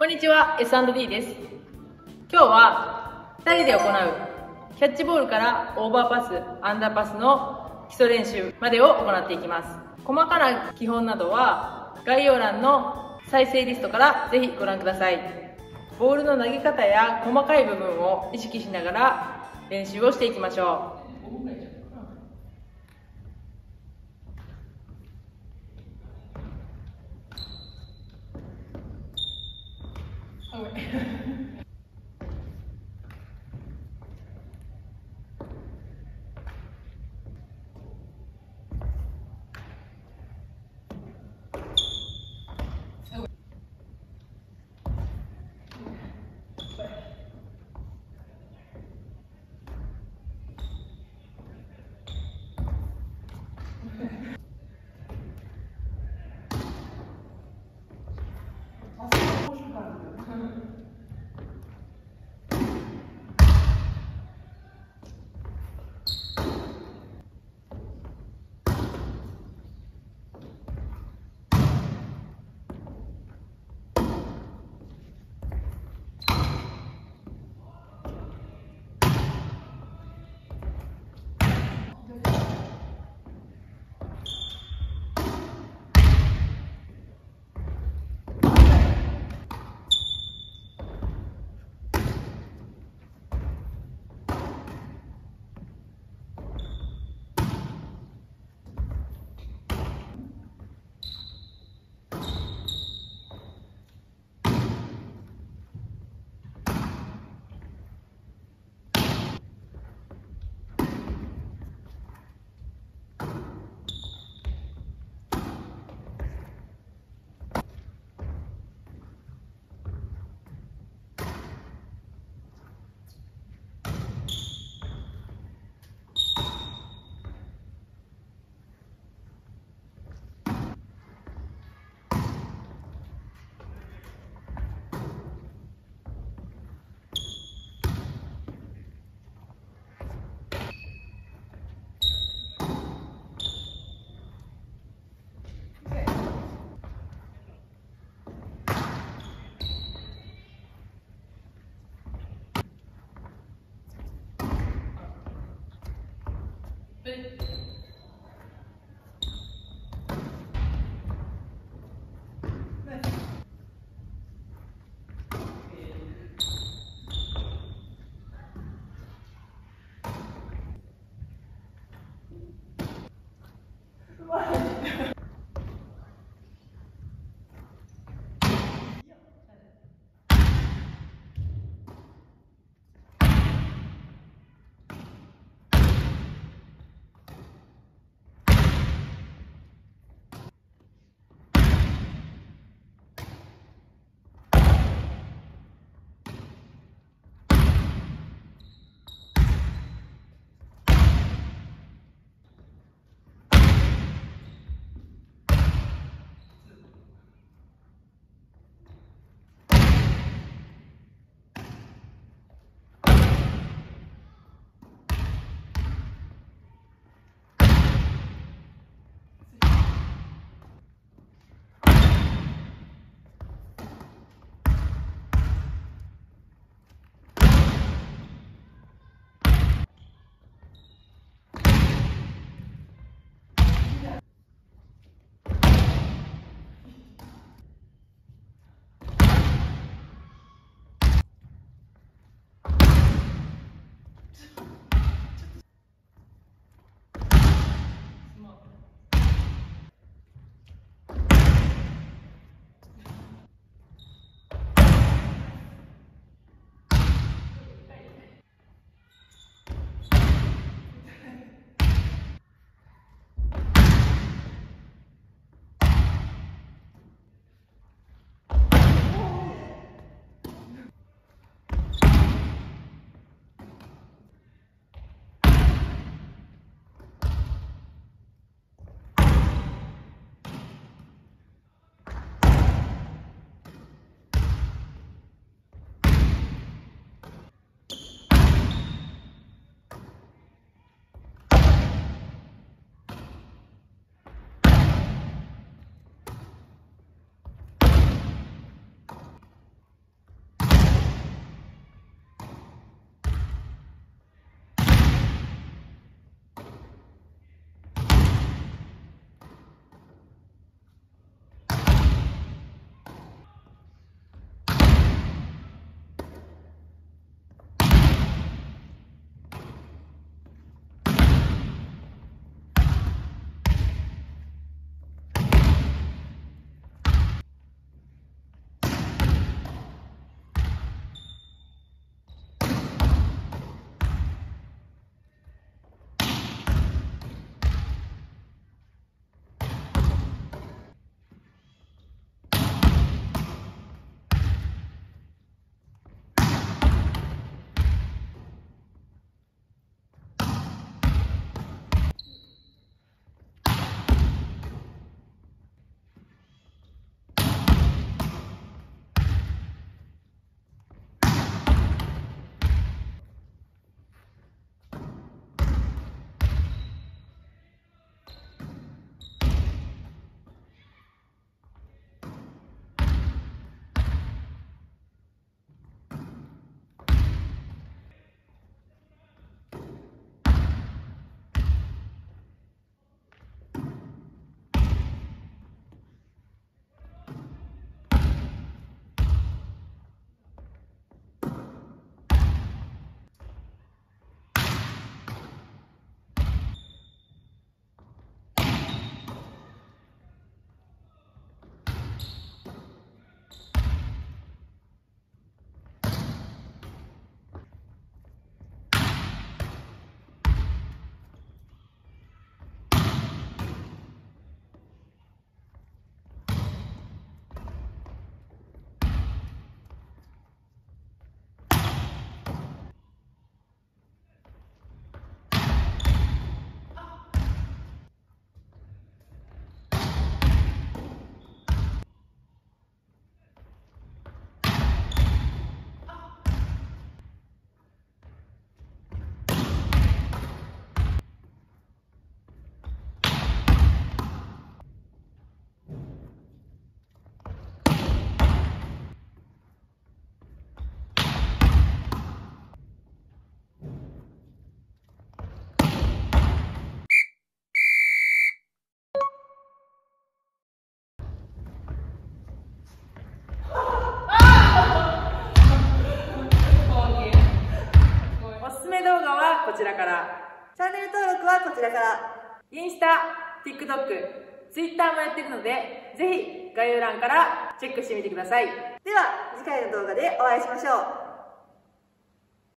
こんにちは、S&D です。今日は2人で行うキャッチボールからオーバーパス、アンダーパスの基礎練習までを行っていきます。細かな基本などは概要欄の再生リストからぜひご覧ください。ボールの投げ方や細かい部分を意識しながら練習をしていきましょう。から、チャンネル登録はこちらから、インスタ、TikTok、Twitter もやってるので、ぜひ概要欄からチェックしてみてください。では、次回の動画でお会いしましょう。